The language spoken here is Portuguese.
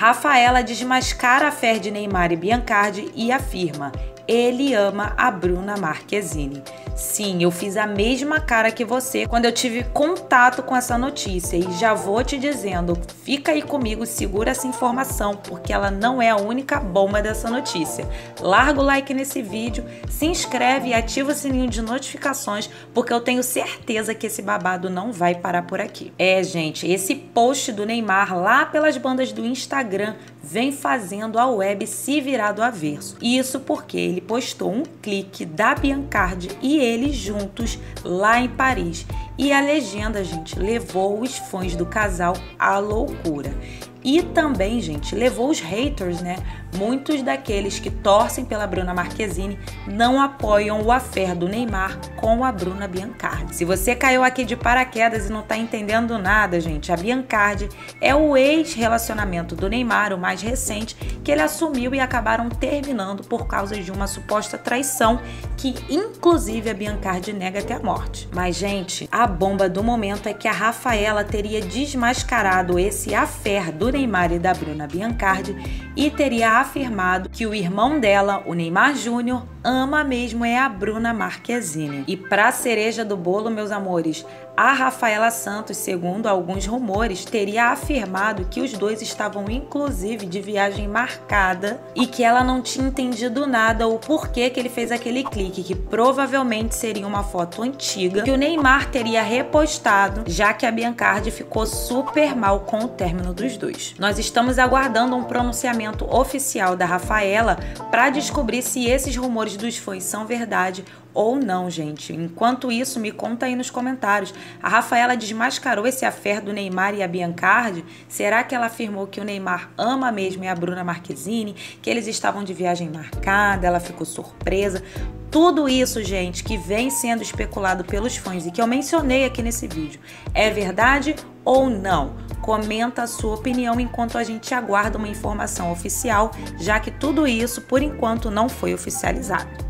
Rafaella desmascara a fé de Neymar e Biancardi e afirma: ele ama a Bruna Marquezine. Sim, eu fiz a mesma cara que você quando eu tive contato com essa notícia e já vou te dizendo, fica aí comigo, segura essa informação, porque ela não é a única bomba dessa notícia. Larga o like nesse vídeo, se inscreve e ativa o sininho de notificações, porque eu tenho certeza que esse babado não vai parar por aqui. É, gente, esse post do Neymar lá pelas bandas do Instagram vem fazendo a web se virar do avesso. Isso porque ele postou um clique da Biancardi e ele juntos lá em Paris. E a legenda, gente, levou os fãs do casal à loucura. E também, gente, levou os haters, né? Muitos daqueles que torcem pela Bruna Marquezine não apoiam o affair do Neymar com a Bruna Biancardi. Se você caiu aqui de paraquedas e não tá entendendo nada, gente, a Biancardi é o ex-relacionamento do Neymar, o mais recente, que ele assumiu e acabaram terminando por causa de uma suposta traição que, inclusive, a Biancardi nega até a morte. Mas, gente, a bomba do momento é que a Rafaella teria desmascarado esse affair do Neymar e da Bruna Biancardi e teria afirmado que o irmão dela, o Neymar Júnior, ama mesmo é a Bruna Marquezine. E pra cereja do bolo, meus amores, a Rafaela Santos, segundo alguns rumores, teria afirmado que os dois estavam inclusive de viagem marcada e que ela não tinha entendido nada o porquê que ele fez aquele clique, que provavelmente seria uma foto antiga que o Neymar teria repostado, já que a Biancardi ficou super mal com o término dos dois. Nós estamos aguardando um pronunciamento oficial da Rafaela para descobrir se esses rumores dos fãs são verdade ou não, gente. Enquanto isso, me conta aí nos comentários. A Rafaela desmascarou esse affair do Neymar e a Biancardi? Será que ela afirmou que o Neymar ama mesmo e a Bruna Marquezine? Que eles estavam de viagem marcada, ela ficou surpresa? Tudo isso, gente, que vem sendo especulado pelos fãs e que eu mencionei aqui nesse vídeo, é verdade ou não? Comenta a sua opinião enquanto a gente aguarda uma informação oficial, já que tudo isso, por enquanto, não foi oficializado.